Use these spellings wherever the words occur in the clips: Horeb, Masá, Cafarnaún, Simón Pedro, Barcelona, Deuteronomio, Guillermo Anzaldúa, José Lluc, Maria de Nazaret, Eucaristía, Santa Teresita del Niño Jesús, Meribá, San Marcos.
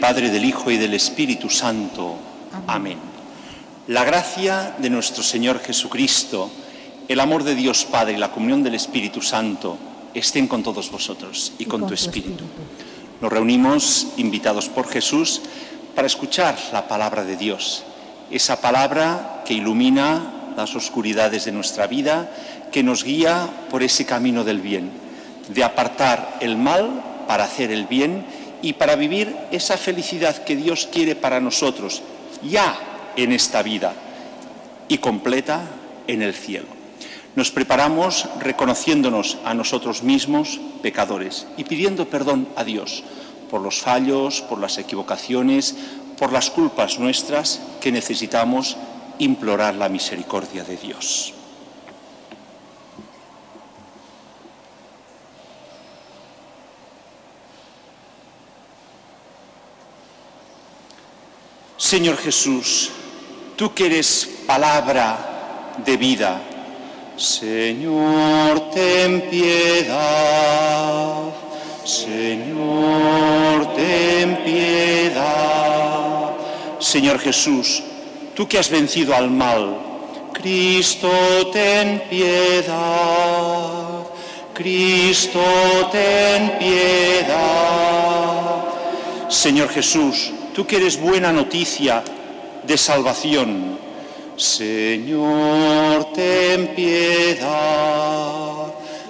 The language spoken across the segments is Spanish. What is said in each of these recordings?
Padre, del Hijo y del Espíritu Santo. Amén. La gracia de nuestro Señor Jesucristo, el amor de Dios Padre y la comunión del Espíritu Santo estén con todos vosotros y con tu espíritu. Nos reunimos, invitados por Jesús, para escuchar la palabra de Dios, esa palabra que ilumina las oscuridades de nuestra vida, que nos guía por ese camino del bien, de apartar el mal para hacer el bien y para vivir esa felicidad que Dios quiere para nosotros, ya en esta vida y completa en el cielo. Nos preparamos reconociéndonos a nosotros mismos pecadores y pidiendo perdón a Dios por los fallos, por las equivocaciones, por las culpas nuestras, que necesitamos implorar la misericordia de Dios. Señor Jesús, tú que eres palabra de vida. Señor, ten piedad. Señor, ten piedad. Señor Jesús, tú que has vencido al mal. Cristo, ten piedad. Cristo, ten piedad. Señor Jesús, tú que eres buena noticia de salvación. Señor, ten piedad.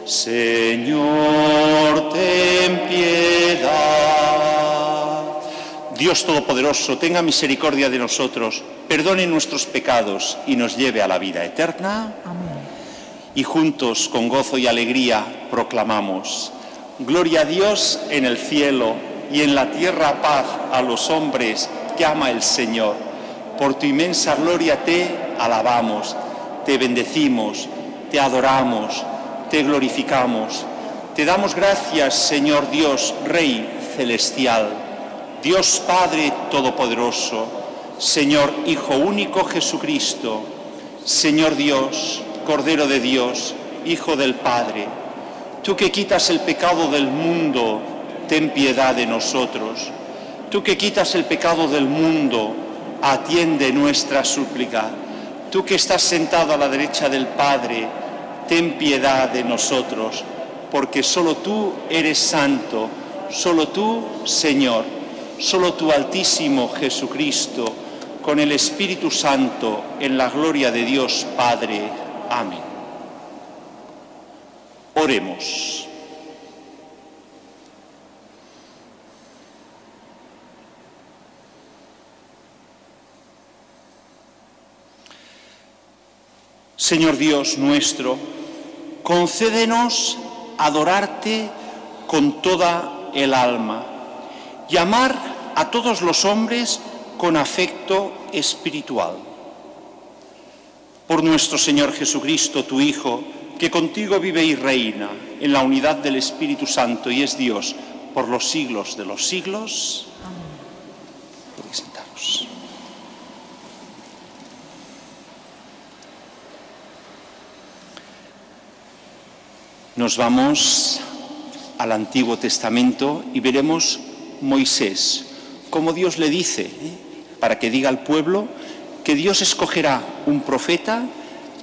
Señor, ten piedad. Dios Todopoderoso, tenga misericordia de nosotros, perdone nuestros pecados y nos lleve a la vida eterna. Amén. Y juntos, con gozo y alegría, proclamamos: gloria a Dios en el cielo y en la tierra paz a los hombres que ama el Señor. Por tu inmensa gloria te alabamos, te bendecimos, te adoramos, te glorificamos. Te damos gracias, Señor Dios, Rey celestial, Dios Padre Todopoderoso, Señor Hijo único Jesucristo, Señor Dios, Cordero de Dios, Hijo del Padre. Tú que quitas el pecado del mundo, ten piedad de nosotros. Tú que quitas el pecado del mundo, atiende nuestra súplica. Tú que estás sentado a la derecha del Padre, ten piedad de nosotros, porque solo tú eres santo, solo tú, Señor, solo tú, Altísimo Jesucristo, con el Espíritu Santo, en la gloria de Dios Padre. Amén. Oremos. Señor Dios nuestro, concédenos adorarte con toda el alma y amar a todos los hombres con afecto espiritual. Por nuestro Señor Jesucristo, tu Hijo, que contigo vive y reina en la unidad del Espíritu Santo y es Dios por los siglos de los siglos. Amén. Sentaros. Nos vamos al Antiguo Testamento y veremos Moisés, como Dios le dice, para que diga al pueblo que Dios escogerá un profeta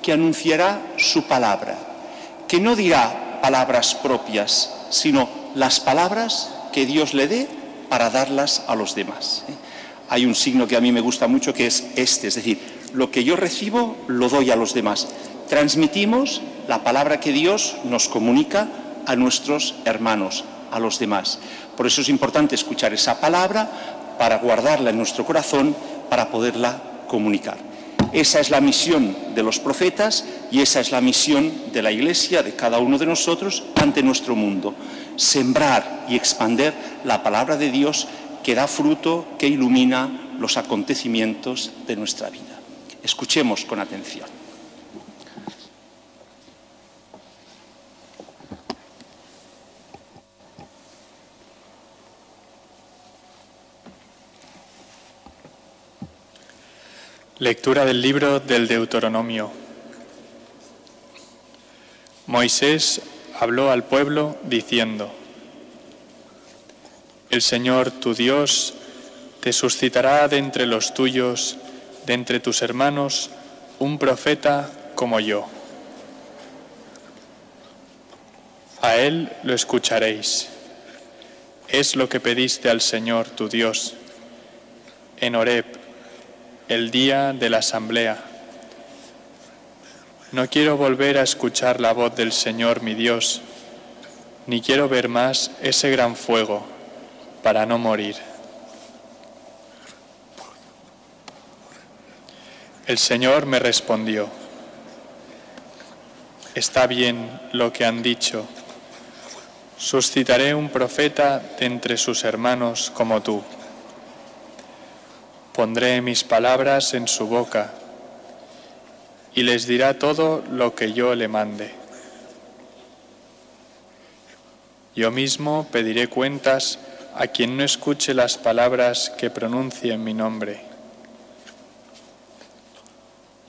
que anunciará su palabra, que no dirá palabras propias, sino las palabras que Dios le dé para darlas a los demás. Hay un signo que a mí me gusta mucho, que es este, es decir, lo que yo recibo lo doy a los demás. Transmitimos la palabra que Dios nos comunica a nuestros hermanos, a los demás. Por eso es importante escuchar esa palabra para guardarla en nuestro corazón, para poderla comunicar. Esa es la misión de los profetas y esa es la misión de la Iglesia, de cada uno de nosotros, ante nuestro mundo. Sembrar y expandir la palabra de Dios que da fruto, que ilumina los acontecimientos de nuestra vida. Escuchemos con atención. Lectura del libro del Deuteronomio. Moisés habló al pueblo diciendo: El Señor tu Dios te suscitará de entre los tuyos, de entre tus hermanos, un profeta como yo. A él lo escucharéis. Es lo que pediste al Señor tu Dios en Horeb, el día de la asamblea. No quiero volver a escuchar la voz del Señor mi Dios, ni quiero ver más ese gran fuego, para no morir. El Señor me respondió: Está bien lo que han dicho. Suscitaré un profeta de entre sus hermanos como tú. Pondré mis palabras en su boca, y les dirá todo lo que yo le mande. Yo mismo pediré cuentas a quien no escuche las palabras que pronuncie en mi nombre.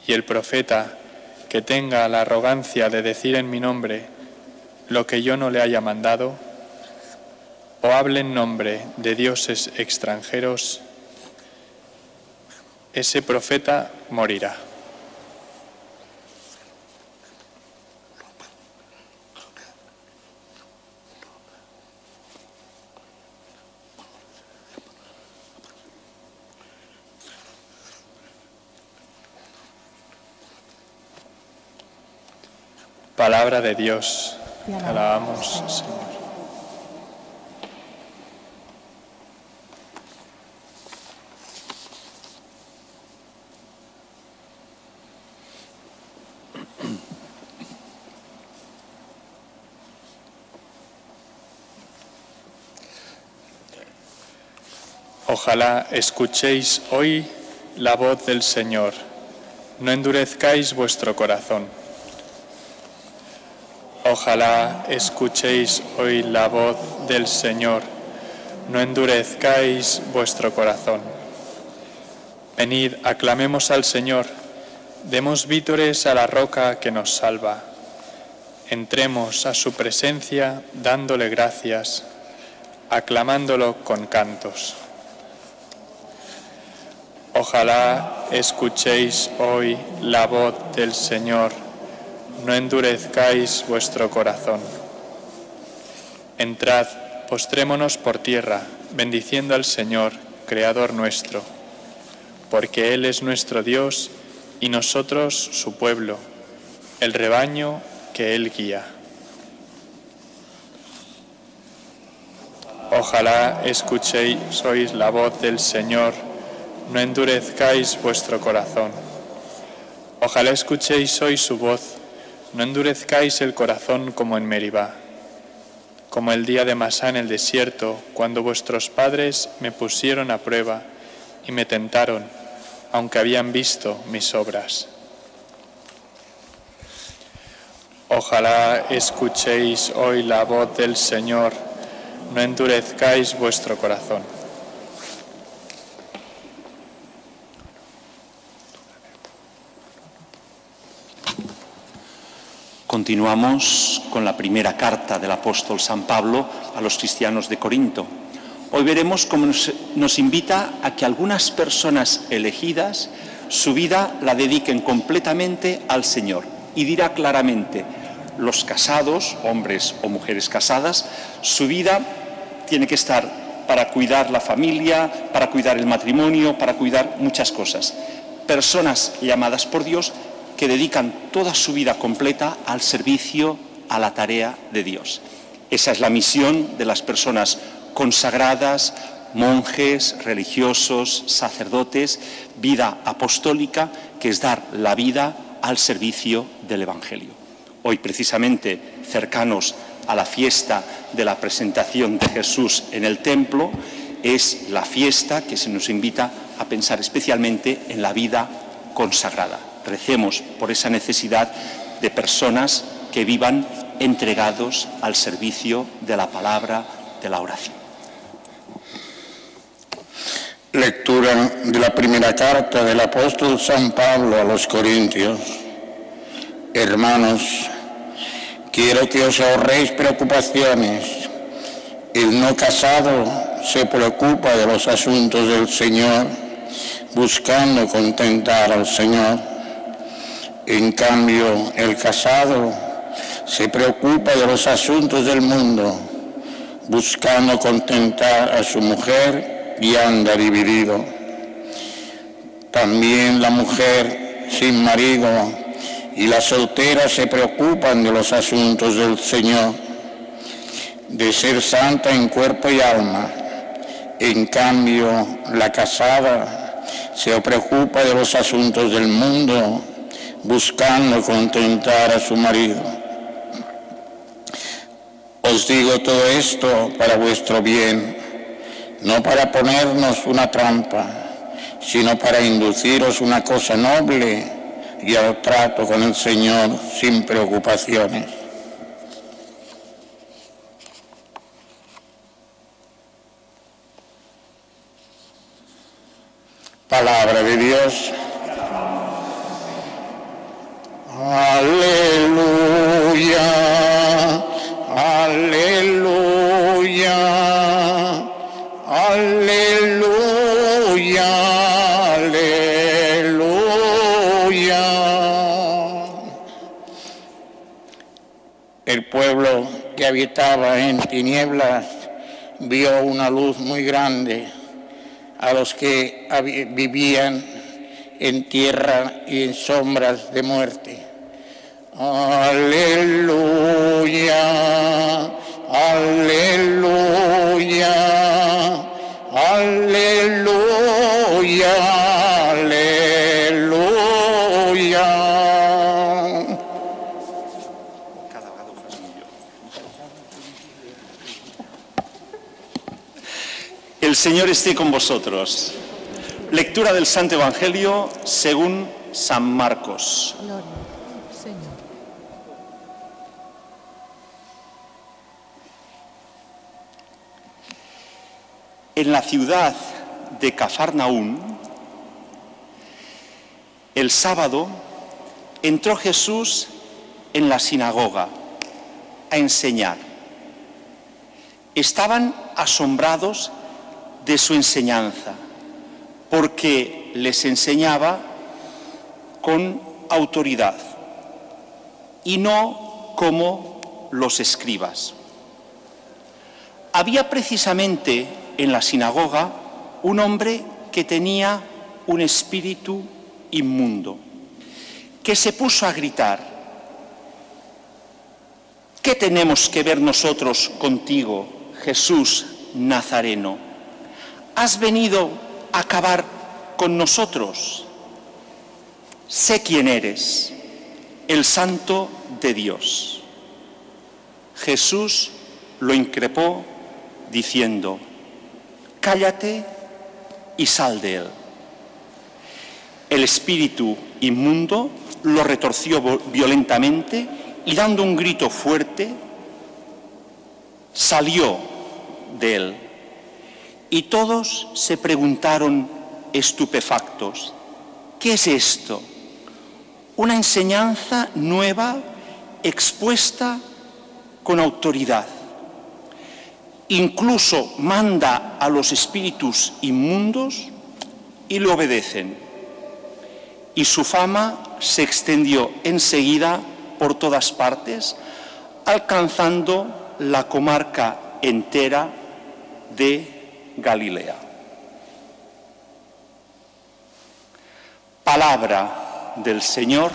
Y el profeta que tenga la arrogancia de decir en mi nombre lo que yo no le haya mandado, o hable en nombre de dioses extranjeros, ese profeta morirá. Palabra de Dios. Te alabamos, Señor. Ojalá escuchéis hoy la voz del Señor. No endurezcáis vuestro corazón. Ojalá escuchéis hoy la voz del Señor, no endurezcáis vuestro corazón. Venid, aclamemos al Señor, demos vítores a la roca que nos salva. Entremos a su presencia dándole gracias, aclamándolo con cantos. Ojalá escuchéis hoy la voz del Señor. No endurezcáis vuestro corazón. Entrad, postrémonos por tierra, bendiciendo al Señor, Creador nuestro, porque Él es nuestro Dios y nosotros su pueblo, el rebaño que Él guía. Ojalá escuchéis hoy la voz del Señor, no endurezcáis vuestro corazón. Ojalá escuchéis hoy su voz. No endurezcáis el corazón como en Meribá, como el día de Masá en el desierto, cuando vuestros padres me pusieron a prueba y me tentaron, aunque habían visto mis obras. Ojalá escuchéis hoy la voz del Señor, no endurezcáis vuestro corazón. Continuamos con la primera carta del apóstol San Pablo a los cristianos de Corinto. Hoy veremos cómo nos invita a que algunas personas elegidas su vida la dediquen completamente al Señor. Y dirá claramente, los casados, hombres o mujeres casadas, su vida tiene que estar para cuidar la familia, para cuidar el matrimonio, para cuidar muchas cosas. Personas llamadas por Dios que dedican toda su vida completa al servicio, a la tarea de Dios. Esa es la misión de las personas consagradas, monjes, religiosos, sacerdotes, vida apostólica, que es dar la vida al servicio del Evangelio. Hoy, precisamente, cercanos a la fiesta de la presentación de Jesús en el templo, es la fiesta que se nos invita a pensar especialmente en la vida consagrada. Recemos por esa necesidad de personas que vivan entregados al servicio de la palabra, de la oración. Lectura de la primera carta del apóstol San Pablo a los Corintios. Hermanos, quiero que os ahorréis preocupaciones. El no casado se preocupa de los asuntos del Señor, buscando contentar al Señor. En cambio, el casado se preocupa de los asuntos del mundo, buscando contentar a su mujer, y anda dividido. También la mujer sin marido y la soltera se preocupan de los asuntos del Señor, de ser santa en cuerpo y alma. En cambio, la casada se preocupa de los asuntos del mundo, buscando contentar a su marido. Os digo todo esto para vuestro bien, no para ponernos una trampa, sino para induciros una cosa noble y al trato con el Señor sin preocupaciones. Palabra de Dios. Aleluya, aleluya. Aleluya, aleluya. El pueblo que habitaba en tinieblas vio una luz muy grande. A los que vivían en tierra y en sombras de muerte. Aleluya, aleluya. Aleluya, aleluya. El Señor esté con vosotros. Lectura del Santo Evangelio según San Marcos. Gloria, Señor. En la ciudad de Cafarnaún, el sábado, entró Jesús en la sinagoga a enseñar. Estaban asombrados de su enseñanza, porque les enseñaba con autoridad y no como los escribas. Había precisamente en la sinagoga un hombre que tenía un espíritu inmundo, que se puso a gritar: ¿qué tenemos que ver nosotros contigo, Jesús Nazareno? ¿Has venido a acabar con nosotros? Sé quién eres, el Santo de Dios. Jesús lo increpó diciendo: cállate y sal de él. El espíritu inmundo lo retorció violentamente y, dando un grito fuerte, salió de él. Y todos se preguntaron estupefactos: ¿qué es esto? Una enseñanza nueva expuesta con autoridad. Incluso manda a los espíritus inmundos y le obedecen. Y su fama se extendió enseguida por todas partes, alcanzando la comarca entera de Galilea. Palabra del Señor.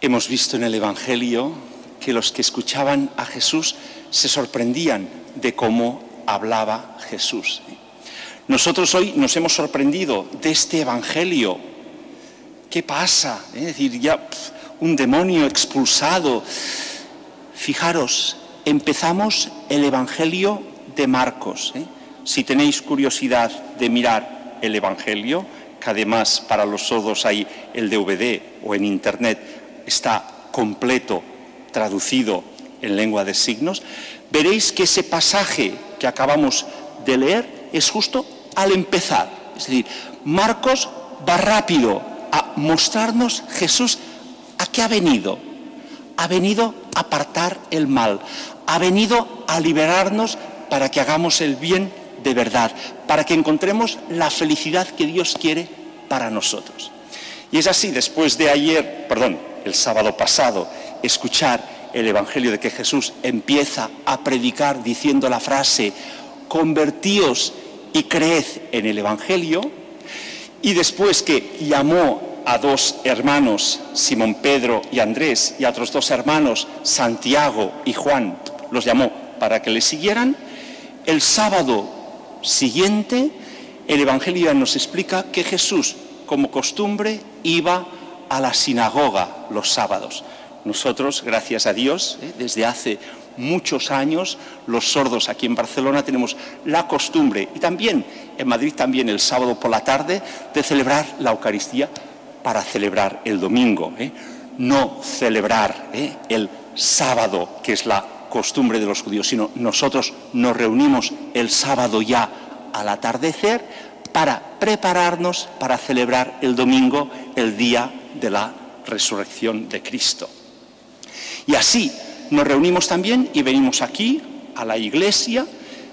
Hemos visto en el Evangelio que los que escuchaban a Jesús se sorprendían de cómo hablaba Jesús. Nosotros hoy nos hemos sorprendido de este Evangelio. ¿Qué pasa? Es decir, ya un demonio expulsado. Fijaros, empezamos el Evangelio de Marcos. Si tenéis curiosidad de mirar el Evangelio, que además para los sordos hay el DVD o en Internet, está completo, traducido en lengua de signos, veréis que ese pasaje que acabamos de leer es justo al empezar. Es decir, Marcos va rápido a mostrarnos Jesús a qué ha venido. Ha venido a apartar el mal, ha venido a liberarnos para que hagamos el bien de verdad, para que encontremos la felicidad que Dios quiere para nosotros. Y es así, después de ayer, perdón, el sábado pasado, escuchar el Evangelio de que Jesús empieza a predicar diciendo la frase: convertíos y creed en el Evangelio, y después que llamó a dos hermanos, Simón Pedro y Andrés, y a otros dos hermanos, Santiago y Juan, los llamó para que le siguieran, el sábado siguiente el Evangelio nos explica que Jesús, como costumbre, iba a la sinagoga los sábados. Nosotros, gracias a Dios, desde hace muchos años, los sordos aquí en Barcelona tenemos la costumbre, y también en Madrid también el sábado por la tarde, de celebrar la Eucaristía para celebrar el domingo, no celebrar el sábado, que es la costumbre de los judíos, sino nosotros nos reunimos el sábado ya al atardecer para prepararnos para celebrar el domingo, el día de la resurrección de Cristo. Y así nos reunimos también y venimos aquí, a la iglesia.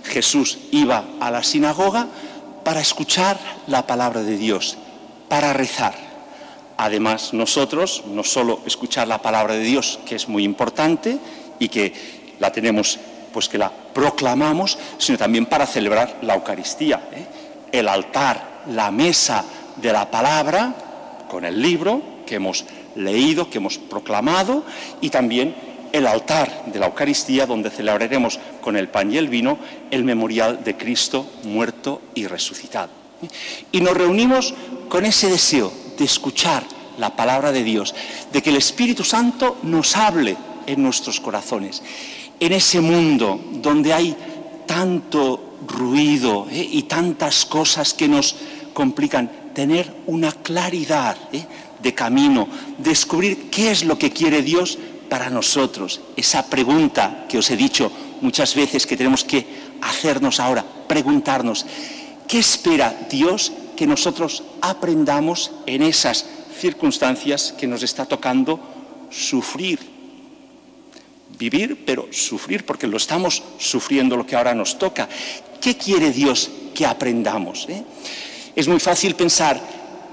Jesús iba a la sinagoga para escuchar la palabra de Dios, para rezar. Además, nosotros, no solo escuchar la palabra de Dios, que es muy importante y que la tenemos, pues que la proclamamos, sino también para celebrar la Eucaristía, el altar, la mesa de la palabra, con el libro que hemos leído, que hemos proclamado, y también el altar de la Eucaristía, donde celebraremos con el pan y el vino el memorial de Cristo muerto y resucitado. Y nos reunimos con ese deseo de escuchar la palabra de Dios, de que el Espíritu Santo nos hable en nuestros corazones. En ese mundo donde hay tanto ruido y tantas cosas que nos complican, tener una claridad de camino, descubrir qué es lo que quiere Dios para nosotros. Esa pregunta que os he dicho muchas veces que tenemos que hacernos ahora, preguntarnos, ¿qué espera Dios que nosotros aprendamos en esas circunstancias que nos está tocando sufrir? Vivir, pero sufrir, porque lo estamos sufriendo, lo que ahora nos toca. ¿Qué quiere Dios que aprendamos? Es muy fácil pensar,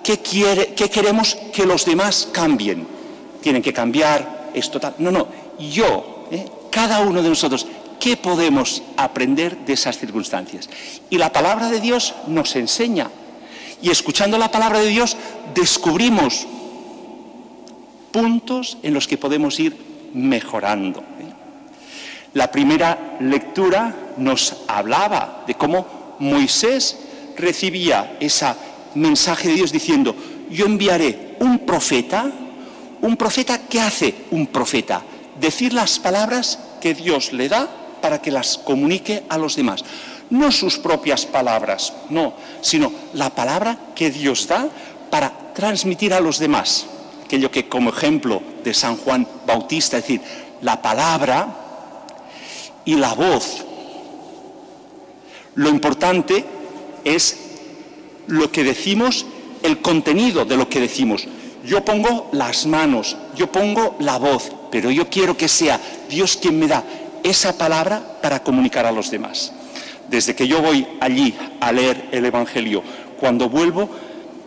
¿qué queremos que los demás cambien? Tienen que cambiar, esto tal. No, no, yo, cada uno de nosotros, ¿qué podemos aprender de esas circunstancias? Y la palabra de Dios nos enseña. Y escuchando la palabra de Dios descubrimos puntos en los que podemos ir mejorando. La primera lectura nos hablaba de cómo Moisés recibía ese mensaje de Dios diciendo: yo enviaré un profeta que hace un profeta, decir las palabras que Dios le da para que las comunique a los demás. No sus propias palabras, no, sino la palabra que Dios da para transmitir a los demás. Aquello que como ejemplo de San Juan Bautista, es decir, la palabra y la voz. Lo importante es lo que decimos, el contenido de lo que decimos. Yo pongo las manos, yo pongo la voz, pero yo quiero que sea Dios quien me da esa palabra para comunicar a los demás. Desde que yo voy allí a leer el Evangelio, cuando vuelvo,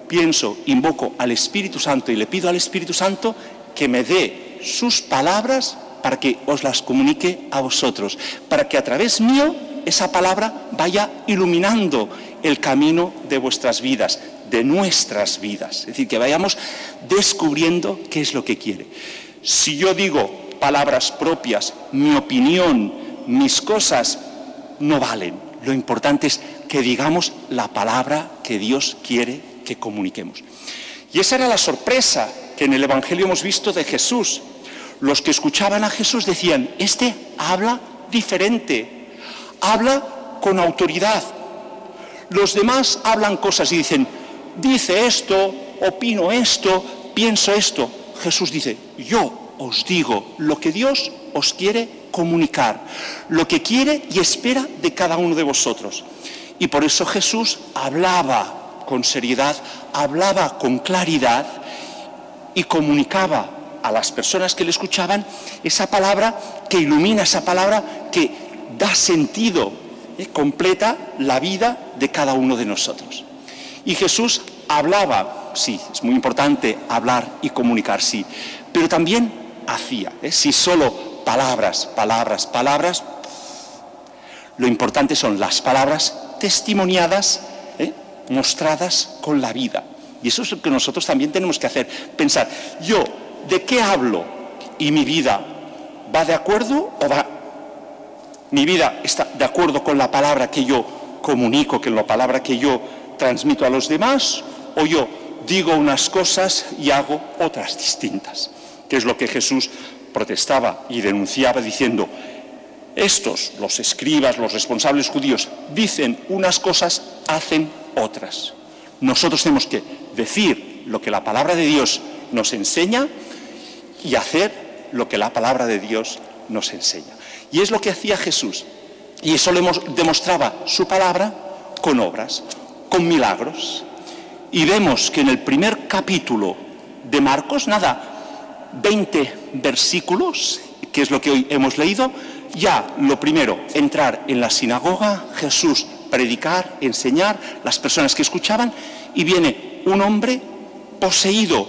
pienso, invoco al Espíritu Santo y le pido al Espíritu Santo que me dé sus palabras para que os las comunique a vosotros, para que a través mío esa palabra vaya iluminando el camino de vuestras vidas, de nuestras vidas. Es decir, que vayamos descubriendo qué es lo que quiere. Si yo digo palabras propias, mi opinión, mis cosas, no valen. Lo importante es que digamos la palabra que Dios quiere que comuniquemos. Y esa era la sorpresa que en el Evangelio hemos visto de Jesús. Los que escuchaban a Jesús decían, este habla diferente, habla con autoridad. Los demás hablan cosas y dicen, dice esto, opino esto, pienso esto. Jesús dice, yo os digo lo que Dios os quiere comunicar, lo que quiere y espera de cada uno de vosotros. Y por eso Jesús hablaba con seriedad, hablaba con claridad y comunicaba a las personas que le escuchaban esa palabra que ilumina, esa palabra que da sentido, completa la vida de cada uno de nosotros. Y Jesús hablaba, sí, es muy importante hablar y comunicar, sí, pero también hacía, si solo palabras, palabras, palabras, lo importante son las palabras testimoniadas, mostradas con la vida. Y eso es lo que nosotros también tenemos que hacer, pensar, yo, ¿de qué hablo? Y mi vida, ¿va de acuerdo o va? Mi vida está de acuerdo con la palabra que yo comunico, con la palabra que yo transmito a los demás, o yo digo unas cosas y hago otras distintas, que es lo que Jesús protestaba y denunciaba diciendo, estos, los escribas, los responsables judíos, dicen unas cosas, hacen otras. Nosotros tenemos que decir lo que la palabra de Dios nos enseña y hacer lo que la palabra de Dios nos enseña. Y es lo que hacía Jesús. Y eso lo demostraba su palabra con obras, con milagros. Y vemos que en el primer capítulo de Marcos, nada, 20 versículos, que es lo que hoy hemos leído, ya lo primero, entrar en la sinagoga, Jesús predicar, enseñar, las personas que escuchaban, y viene un hombre poseído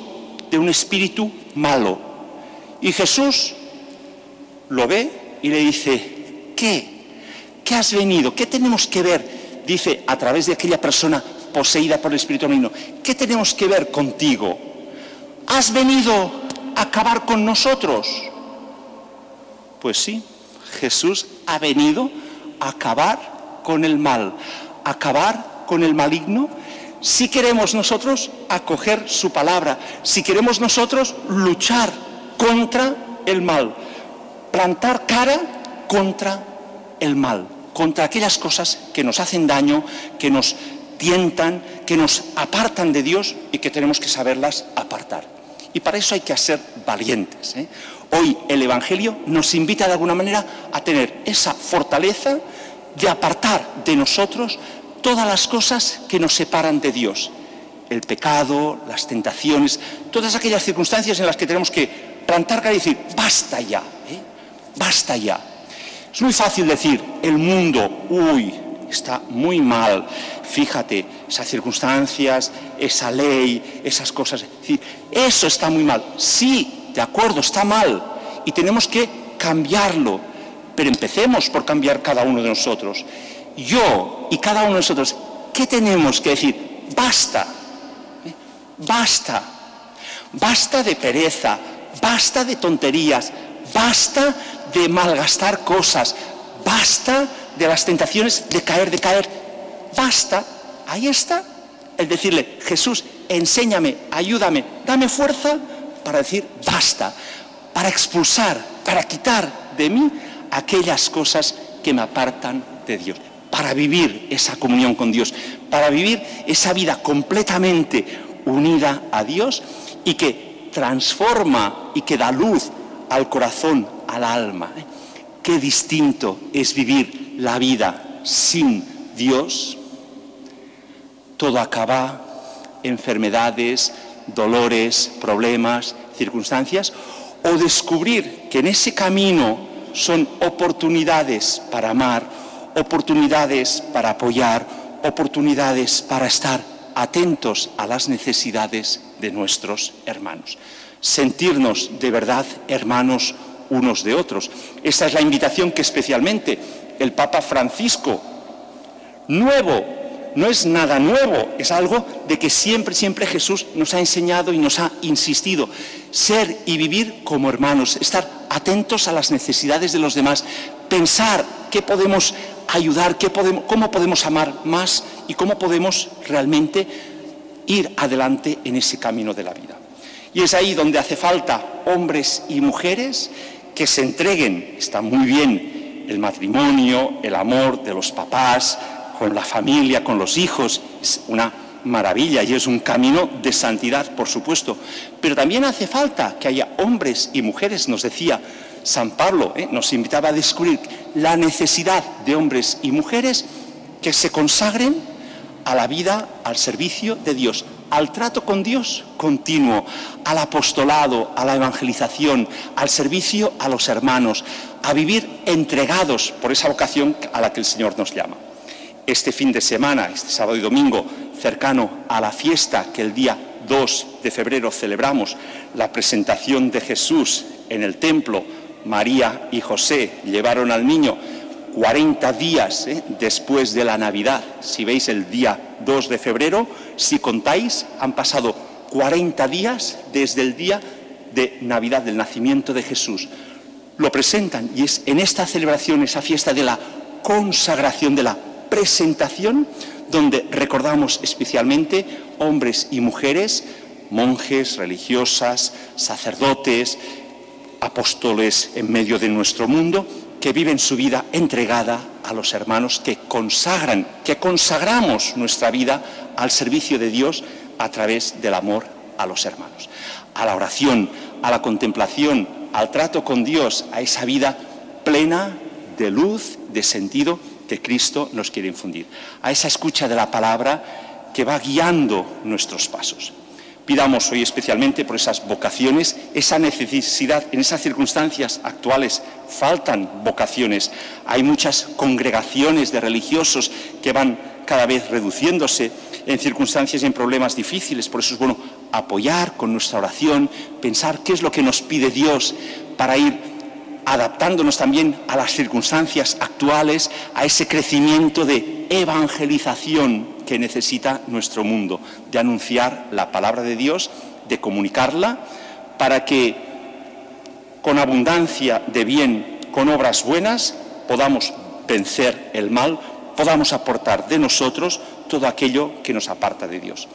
de un espíritu malo. Y Jesús lo ve y le dice, ¿qué? ¿Qué has venido? ¿Qué tenemos que ver? Dice, a través de aquella persona poseída por el espíritu maligno, ¿qué tenemos que ver contigo? ¿Has venido a acabar con nosotros? Pues sí, Jesús ha venido a acabar con el mal, a acabar con el maligno. Si queremos nosotros acoger su palabra, si queremos nosotros luchar contra el mal, plantar cara contra el mal, contra aquellas cosas que nos hacen daño, que nos tientan, que nos apartan de Dios y que tenemos que saberlas apartar. Y para eso hay que ser valientes, Hoy el Evangelio nos invita de alguna manera a tener esa fortaleza de apartar de nosotros todas las cosas que nos separan de Dios, el pecado, las tentaciones, todas aquellas circunstancias en las que tenemos que plantar cara y decir, basta ya, basta ya. Es muy fácil decir, el mundo, uy, está muy mal, fíjate, esas circunstancias, esa ley, esas cosas, es decir, eso está muy mal, sí, de acuerdo, está mal, y tenemos que cambiarlo, pero empecemos por cambiar cada uno de nosotros. Yo y cada uno de nosotros, ¿qué tenemos que decir? Basta, basta, basta de pereza, basta de tonterías, basta de malgastar cosas, basta de las tentaciones de caer, basta. Ahí está el decirle, Jesús, enséñame, ayúdame, dame fuerza para decir basta, para expulsar, para quitar de mí aquellas cosas que me apartan de Dios, para vivir esa comunión con Dios, para vivir esa vida completamente unida a Dios y que transforma y que da luz al corazón, al alma. Qué distinto es vivir la vida sin Dios. Todo acaba, enfermedades, dolores, problemas, circunstancias, o descubrir que en ese camino son oportunidades para amar, oportunidades para apoyar, oportunidades para estar atentos a las necesidades de nuestros hermanos. Sentirnos de verdad hermanos unos de otros. Esa es la invitación que especialmente el Papa Francisco, nuevo no es nada nuevo, es algo de que siempre, siempre Jesús nos ha enseñado y nos ha insistido. Ser y vivir como hermanos, estar atentos a las necesidades de los demás, pensar qué podemos ayudar, cómo podemos amar más y cómo podemos realmente ir adelante en ese camino de la vida. Y es ahí donde hace falta hombres y mujeres que se entreguen. Está muy bien el matrimonio, el amor de los papás, con la familia, con los hijos, es una maravilla y es un camino de santidad, por supuesto. Pero también hace falta que haya hombres y mujeres, nos decía San Pablo, nos invitaba a descubrir la necesidad de hombres y mujeres que se consagren a la vida, al servicio de Dios, al trato con Dios continuo, al apostolado, a la evangelización, al servicio a los hermanos, a vivir entregados por esa vocación a la que el Señor nos llama. Este fin de semana, este sábado y domingo, cercano a la fiesta que el día 2 de febrero celebramos, la presentación de Jesús en el templo, María y José llevaron al niño 40 días después de la Navidad. Si veis el día 2 de febrero, si contáis, han pasado 40 días desde el día de Navidad, del nacimiento de Jesús. Lo presentan y es en esta celebración, esa fiesta de la consagración, de la presentación, donde recordamos especialmente hombres y mujeres, monjes, religiosas, sacerdotes, apóstoles en medio de nuestro mundo, que viven su vida entregada a los hermanos, que consagran, que consagramos nuestra vida al servicio de Dios a través del amor a los hermanos, a la oración, a la contemplación, al trato con Dios, a esa vida plena de luz, de sentido que Cristo nos quiere infundir, a esa escucha de la palabra que va guiando nuestros pasos. Pidamos hoy especialmente por esas vocaciones, esa necesidad. En esas circunstancias actuales faltan vocaciones. Hay muchas congregaciones de religiosos que van cada vez reduciéndose en circunstancias y en problemas difíciles. Por eso es bueno apoyar con nuestra oración, pensar qué es lo que nos pide Dios para ir adaptándonos también a las circunstancias actuales, a ese crecimiento de evangelización que necesita nuestro mundo, de anunciar la palabra de Dios, de comunicarla, para que con abundancia de bien, con obras buenas, podamos vencer el mal, podamos aportar de nosotros todo aquello que nos aparta de Dios.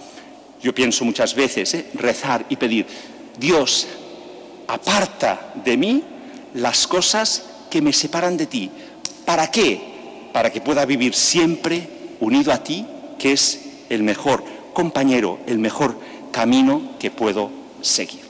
Yo pienso muchas veces, rezar y pedir, Dios, aparta de mí las cosas que me separan de ti. ¿Para qué? Para que pueda vivir siempre unido a ti, que es el mejor compañero, el mejor camino que puedo seguir.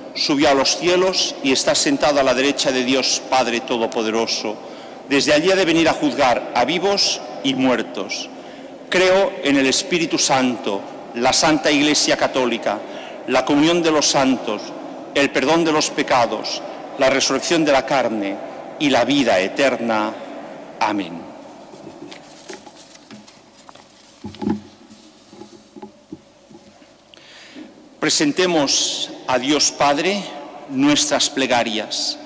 subió a los cielos y está sentado a la derecha de Dios Padre Todopoderoso. Desde allí ha de venir a juzgar a vivos y muertos. Creo en el Espíritu Santo, la Santa Iglesia Católica, la comunión de los santos, el perdón de los pecados, la resurrección de la carne y la vida eterna. Amén. Presentemos a Dios Padre nuestras plegarias.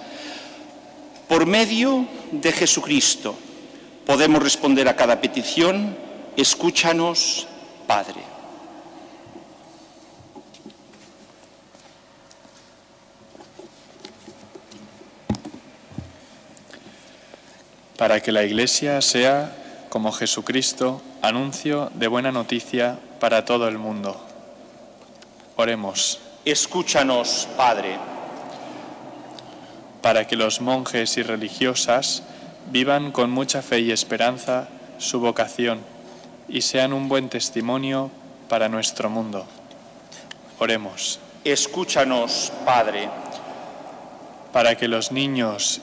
Por medio de Jesucristo podemos responder a cada petición. Escúchanos, Padre. Para que la Iglesia sea, como Jesucristo, anuncio de buena noticia para todo el mundo. Oremos. Escúchanos, Padre. Para que los monjes y religiosas vivan con mucha fe y esperanza su vocación y sean un buen testimonio para nuestro mundo. Oremos. Escúchanos, Padre, para que los niños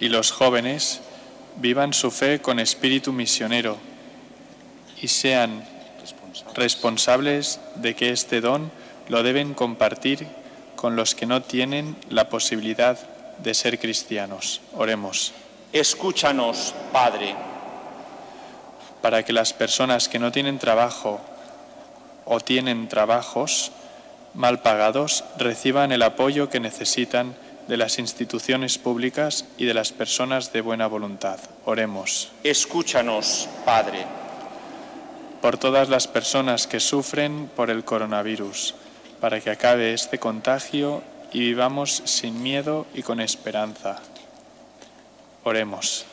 y los jóvenes vivan su fe con espíritu misionero y sean responsables de que este don lo deben compartir con los que no tienen la posibilidad de ser cristianos. Oremos. Escúchanos, Padre, para que las personas que no tienen trabajo o tienen trabajos mal pagados reciban el apoyo que necesitan de las instituciones públicas y de las personas de buena voluntad. Oremos. Escúchanos, Padre, por todas las personas que sufren por el coronavirus, para que acabe este contagio y vivamos sin miedo y con esperanza. Oremos.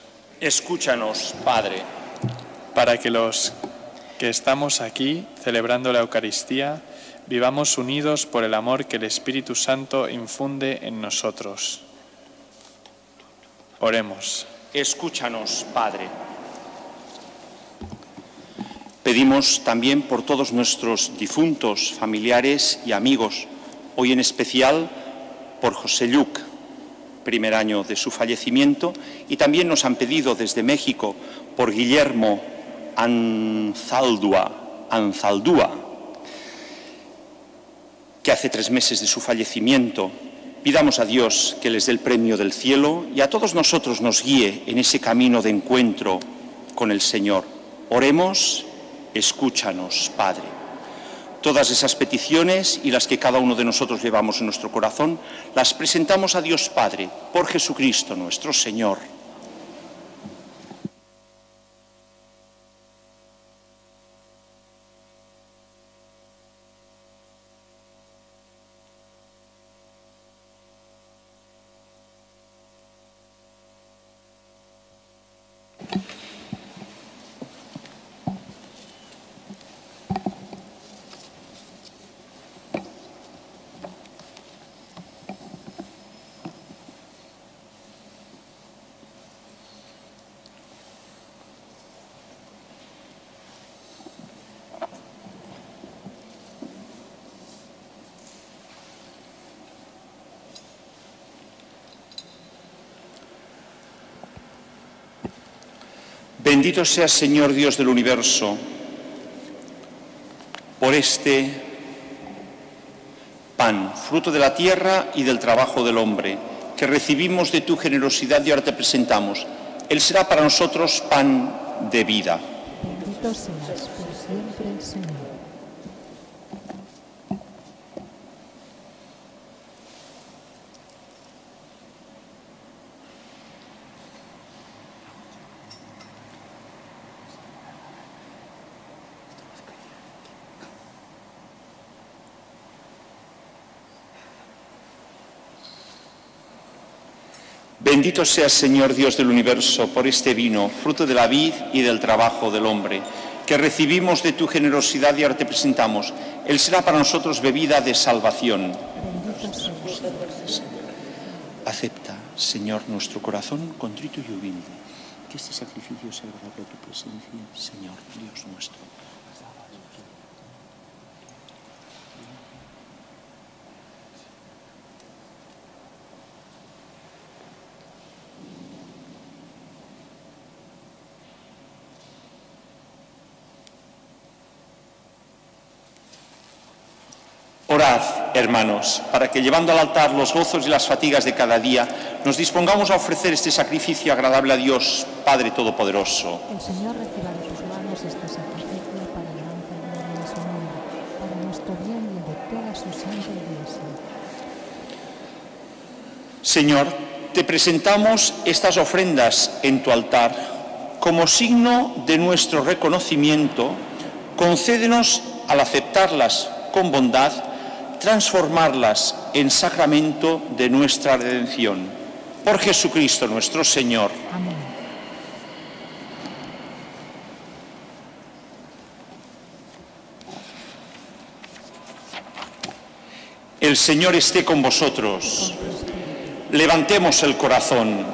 Escúchanos, Padre, para que los que estamos aquí celebrando la Eucaristía vivamos unidos por el amor que el Espíritu Santo infunde en nosotros. Oremos. Escúchanos, Padre. Pedimos también por todos nuestros difuntos, familiares y amigos, hoy en especial por José Lluc, primer año de su fallecimiento, y también nos han pedido desde México por Guillermo Anzaldúa, que hace 3 meses de su fallecimiento. Pidamos a Dios que les dé el premio del cielo y a todos nosotros nos guíe en ese camino de encuentro con el Señor. Oremos. Escúchanos, Padre. Todas esas peticiones y las que cada uno de nosotros llevamos en nuestro corazón, las presentamos a Dios Padre, por Jesucristo nuestro Señor. Bendito seas, Señor Dios del universo, por este pan, fruto de la tierra y del trabajo del hombre, que recibimos de tu generosidad y ahora te presentamos. Él será para nosotros pan de vida. Bendito seas por siempre, Señor. Bendito seas, Señor Dios del universo, por este vino, fruto de la vid y del trabajo del hombre, que recibimos de tu generosidad y ahora te presentamos. Él será para nosotros bebida de salvación. Acepta, Señor, nuestro corazón contrito y humilde, que este sacrificio sea agradable a tu presencia, Señor Dios nuestro. Orad, hermanos, para que llevando al altar los gozos y las fatigas de cada día, nos dispongamos a ofrecer este sacrificio agradable a Dios, Padre Todopoderoso. El Señor reciba de tus manos este sacrificio para alabanza y gloria de su nombre, para nuestro bien y de toda su santa Iglesia. Señor, te presentamos estas ofrendas en tu altar. Como signo de nuestro reconocimiento, concédenos al aceptarlas con bondad, transformarlas en sacramento de nuestra redención. Por Jesucristo nuestro Señor. Amén. El Señor esté con vosotros. Levantemos el corazón.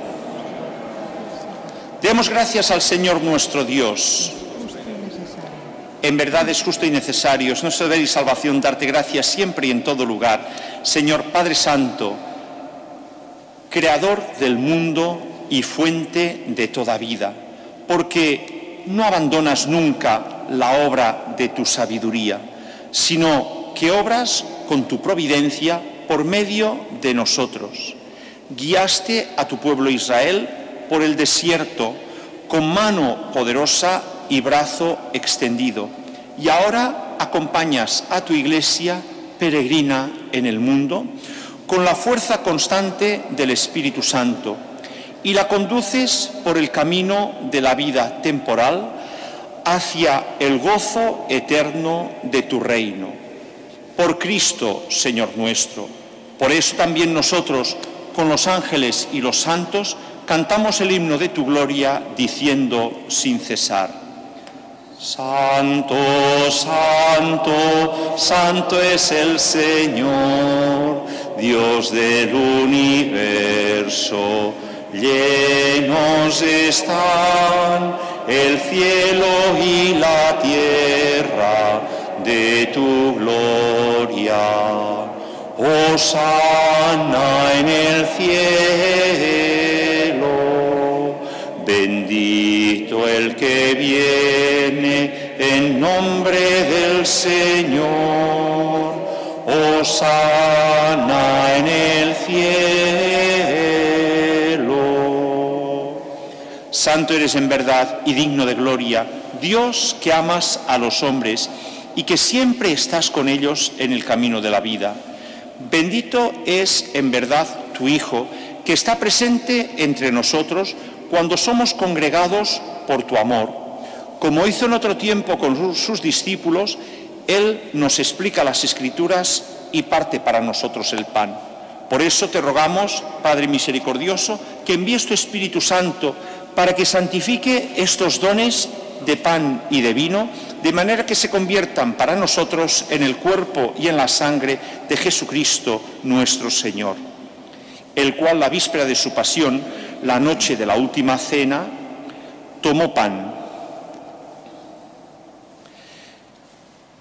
Demos gracias al Señor nuestro Dios. En verdad es justo y necesario, es nuestro deber y salvación darte gracias siempre y en todo lugar. Señor Padre Santo, Creador del mundo y fuente de toda vida, porque no abandonas nunca la obra de tu sabiduría, sino que obras con tu providencia por medio de nosotros. Guiaste a tu pueblo Israel por el desierto con mano poderosa y brazo extendido, y ahora acompañas a tu Iglesia peregrina en el mundo con la fuerza constante del Espíritu Santo, y la conduces por el camino de la vida temporal hacia el gozo eterno de tu reino. Por Cristo, Señor nuestro. Por eso también nosotros, con los ángeles y los santos, cantamos el himno de tu gloria, diciendo sin cesar: Santo, santo, santo es el Señor, Dios del universo. Llenos están el cielo y la tierra de tu gloria. Hosanna en el cielo, bendito el que viene en nombre del Señor. Hosanna en el cielo. Santo eres en verdad y digno de gloria, Dios que amas a los hombres y que siempre estás con ellos en el camino de la vida. Bendito es en verdad tu Hijo, que está presente entre nosotros cuando somos congregados por tu amor. Como hizo en otro tiempo con sus discípulos, Él nos explica las Escrituras y parte para nosotros el pan. Por eso te rogamos, Padre misericordioso, que envíes tu Espíritu Santo para que santifique estos dones de pan y de vino, de manera que se conviertan para nosotros en el cuerpo y en la sangre de Jesucristo nuestro Señor, el cual la víspera de su pasión, la noche de la última cena, tomó pan,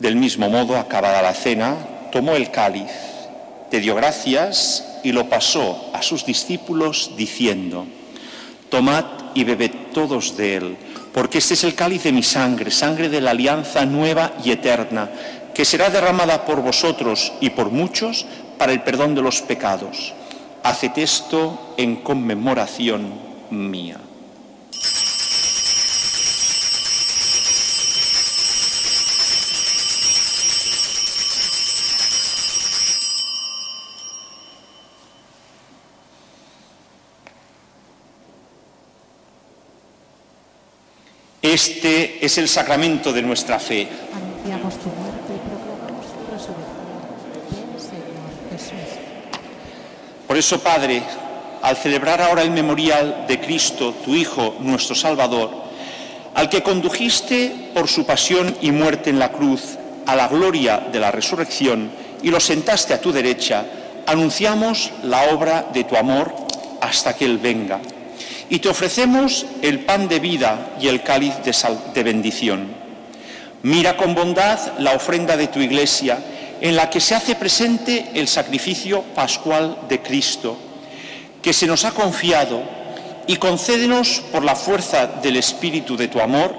Del mismo modo, acabada la cena, tomó el cáliz, te dio gracias y lo pasó a sus discípulos diciendo: Tomad y bebed todos de él, porque este es el cáliz de mi sangre, sangre de la alianza nueva y eterna, que será derramada por vosotros y por muchos para el perdón de los pecados. Haced esto en conmemoración mía. Este es el sacramento de nuestra fe. Anunciamos tu muerte y proclamamos tu resurrección. Señor Jesús. Por eso, Padre, al celebrar ahora el memorial de Cristo, tu Hijo, nuestro Salvador, al que condujiste por su pasión y muerte en la cruz a la gloria de la resurrección y lo sentaste a tu derecha, anunciamos la obra de tu amor hasta que Él venga. Y te ofrecemos el pan de vida y el cáliz de bendición. Mira con bondad la ofrenda de tu Iglesia, en la que se hace presente el sacrificio pascual de Cristo, que se nos ha confiado, y concédenos, por la fuerza del Espíritu de tu amor,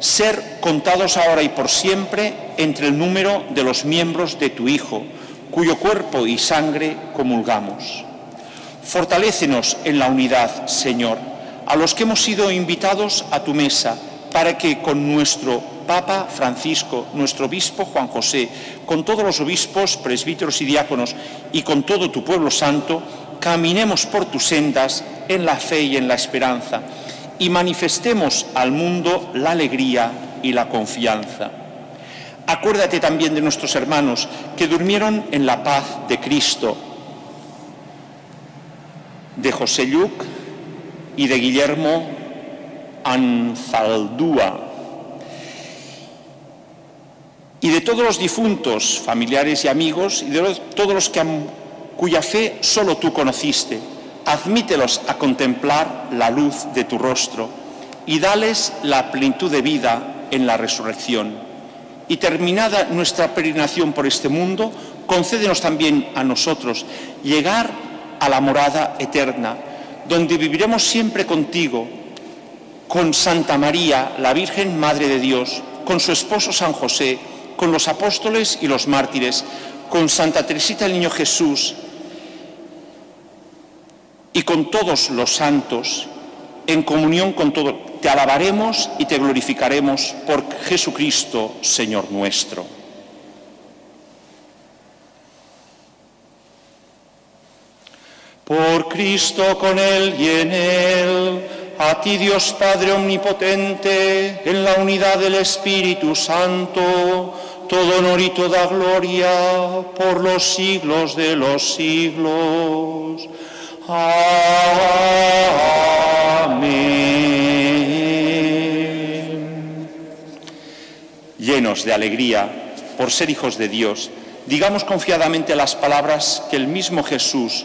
ser contados ahora y por siempre entre el número de los miembros de tu Hijo, cuyo cuerpo y sangre comulgamos. Fortalécenos en la unidad, Señor, a los que hemos sido invitados a tu mesa para que con nuestro Papa Francisco, nuestro obispo Juan José, con todos los obispos, presbíteros y diáconos y con todo tu pueblo santo, caminemos por tus sendas en la fe y en la esperanza y manifestemos al mundo la alegría y la confianza. Acuérdate también de nuestros hermanos que durmieron en la paz de Cristo, de José Lluc y de Guillermo Anzaldúa, y de todos los difuntos, familiares y amigos, y de todos los cuya fe solo tú conociste. Admítelos a contemplar la luz de tu rostro y dales la plenitud de vida en la resurrección. Y terminada nuestra peregrinación por este mundo, concédenos también a nosotros llegar a la morada eterna, donde viviremos siempre contigo, con Santa María, la Virgen Madre de Dios, con su esposo San José, con los apóstoles y los mártires, con Santa Teresita del Niño Jesús y con todos los santos, en comunión con todo. Te alabaremos y te glorificaremos por Jesucristo, Señor nuestro. Por Cristo, con Él y en Él, a ti, Dios Padre omnipotente, en la unidad del Espíritu Santo, todo honor y toda gloria por los siglos de los siglos. Amén. Llenos de alegría por ser hijos de Dios, digamos confiadamente las palabras que el mismo Jesús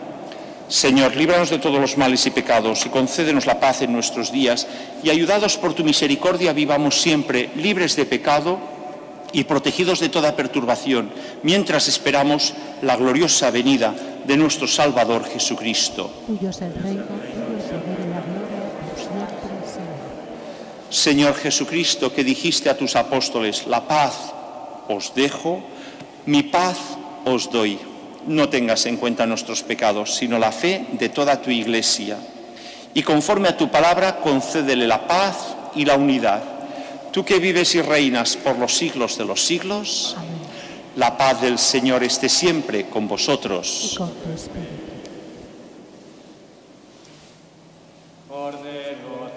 Señor, líbranos de todos los males y pecados y concédenos la paz en nuestros días, y ayudados por tu misericordia vivamos siempre libres de pecado y protegidos de toda perturbación, mientras esperamos la gloriosa venida de nuestro Salvador Jesucristo. Señor Jesucristo, que dijiste a tus apóstoles: la paz os dejo, mi paz os doy. No tengas en cuenta nuestros pecados, sino la fe de toda tu Iglesia. Y conforme a tu palabra, concédele la paz y la unidad. Tú que vives y reinas por los siglos de los siglos, amén. La paz del Señor esté siempre con vosotros. Y con tu espíritu. Cordero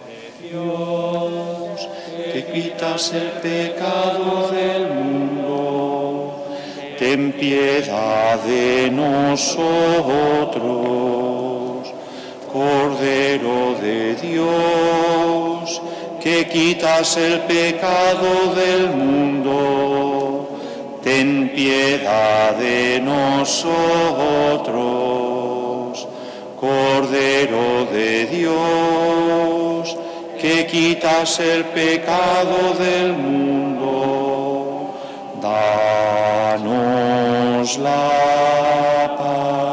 de Dios, que quitas el pecado del mundo, ten piedad de nosotros. Cordero de Dios, que quitas el pecado del mundo, ten piedad de nosotros. Cordero de Dios, que quitas el pecado del mundo, danos la paz.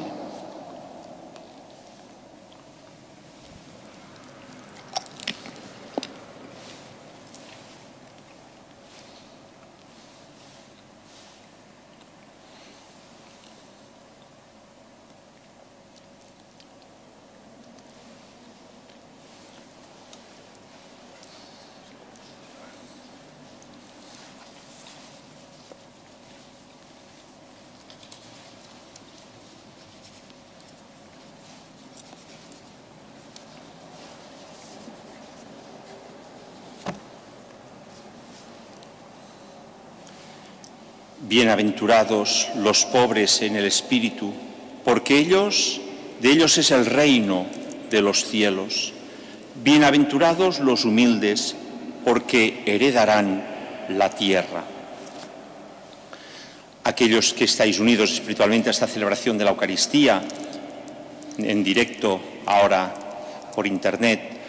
Bienaventurados los pobres en el espíritu, porque de ellos es el reino de los cielos. Bienaventurados los humildes, porque heredarán la tierra. Aquellos que estáis unidos espiritualmente a esta celebración de la Eucaristía, en directo ahora por Internet,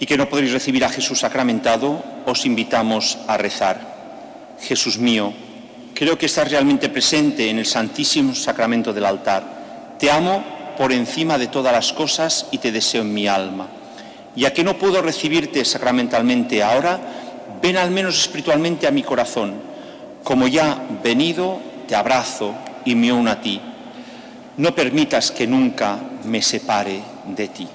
y que no podéis recibir a Jesús sacramentado, os invitamos a rezar. Jesús mío, creo que estás realmente presente en el Santísimo Sacramento del altar. Te amo por encima de todas las cosas y te deseo en mi alma. Ya que no puedo recibirte sacramentalmente ahora, ven al menos espiritualmente a mi corazón. Como ya venido, te abrazo y me uno a ti. No permitas que nunca me separe de ti.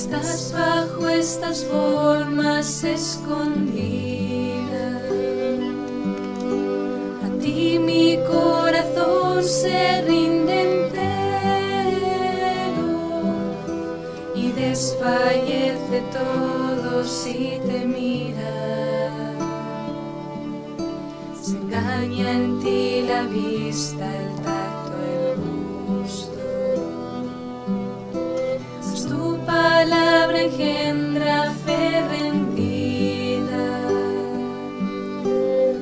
Estás bajo estas formas escondidas. A ti mi corazón se rinde entero y desfallece todo si te mira. Se engaña en ti la vista, el tacto, el gusto. Palabra engendra fe rendida.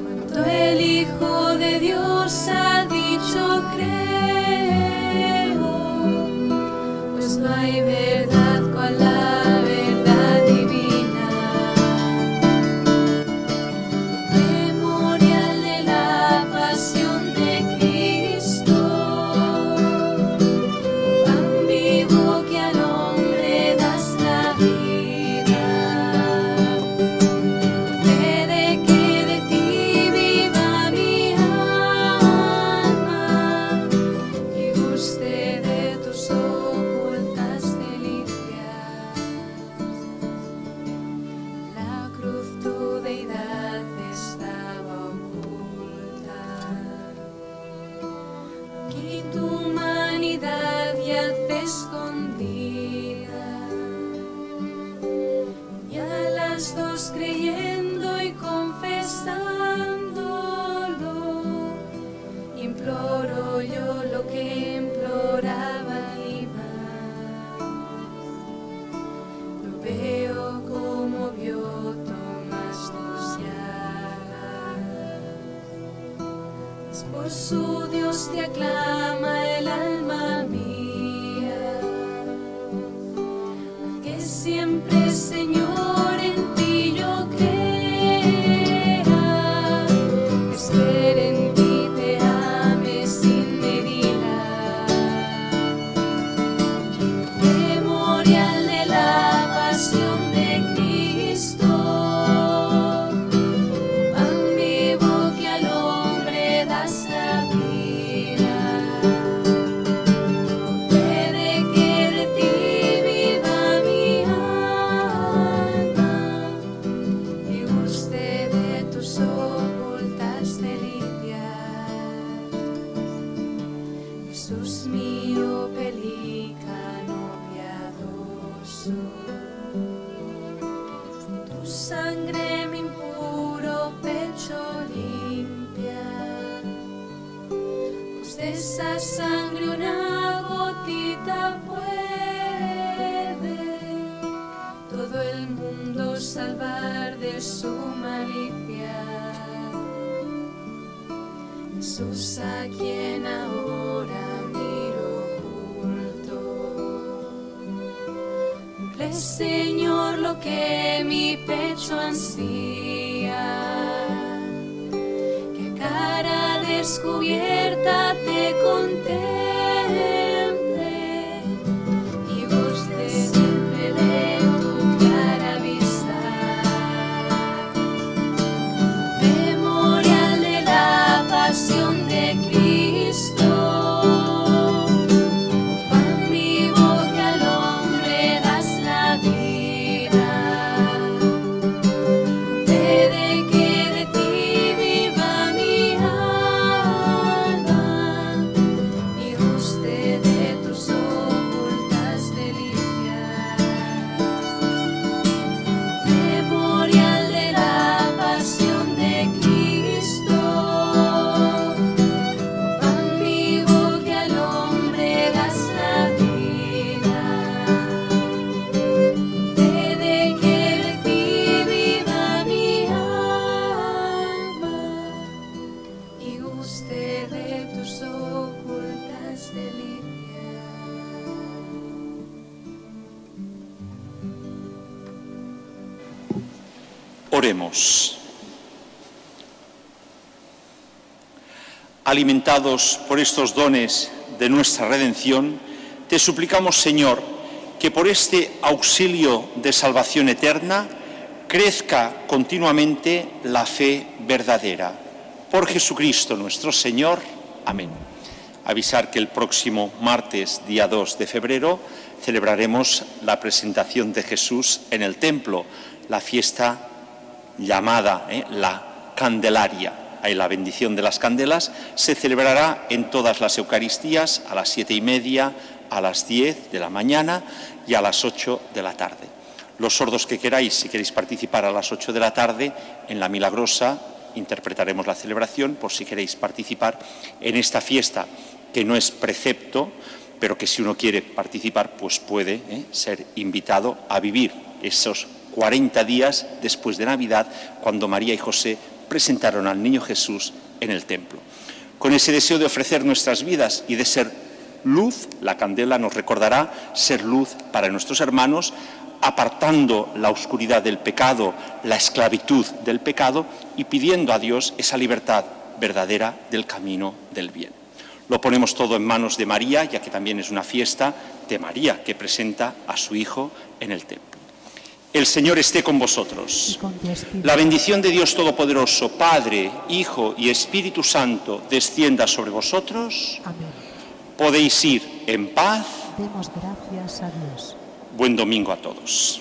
Cuanto el Hijo de Dios ha dicho creo, pues no hay verdad cual la verdad divina. Memorial de la pasión de Cristo, tan vivo que al por su Dios te aclama el alma mía, que siempre, Señor, en ti yo crea, espero en ti te ame sin medida. Memorial de la pasión de Cristo. Jesús mío, pelícano piadoso, tu sangre mi impuro pecho limpia, pues de esa sangre una gotita puede todo el mundo salvar de su malicia. Jesús, a quien ahora Señor, lo que mi pecho ansía, que a cara descubierta te contemple y guste siempre de tu clara vista. Memorial de la pasión de Cristo. guste de tus ocultas delicias. Oremos. Alimentados por estos dones de nuestra redención, te suplicamos, Señor, que por este auxilio de salvación eterna crezca continuamente la fe verdadera. Por Jesucristo nuestro Señor. Amén. Avisar que el próximo martes, día 2 de febrero, celebraremos la presentación de Jesús en el templo, la fiesta llamada la Candelaria. Y la bendición de las candelas se celebrará en todas las Eucaristías a las 7:30, a las 10 de la mañana y a las 8 de la tarde. Los sordos que queráis, si queréis participar a las 8 de la tarde, en la Milagrosa interpretaremos la celebración por si queréis participar en esta fiesta, que no es precepto, pero que si uno quiere participar, pues puede ser invitado a vivir esos 40 días después de Navidad, cuando María y José presentaron al niño Jesús en el templo. Con ese deseo de ofrecer nuestras vidas y de ser luz, la candela nos recordará ser luz para nuestros hermanos, apartando la oscuridad del pecado, la esclavitud del pecado y pidiendo a Dios esa libertad verdadera del camino del bien. Lo ponemos todo en manos de María, ya que también es una fiesta de María que presenta a su Hijo en el templo. El Señor esté con vosotros. La bendición de Dios Todopoderoso, Padre, Hijo y Espíritu Santo, descienda sobre vosotros. Amén. Podéis ir en paz. Demos gracias a Dios. Buen domingo a todos.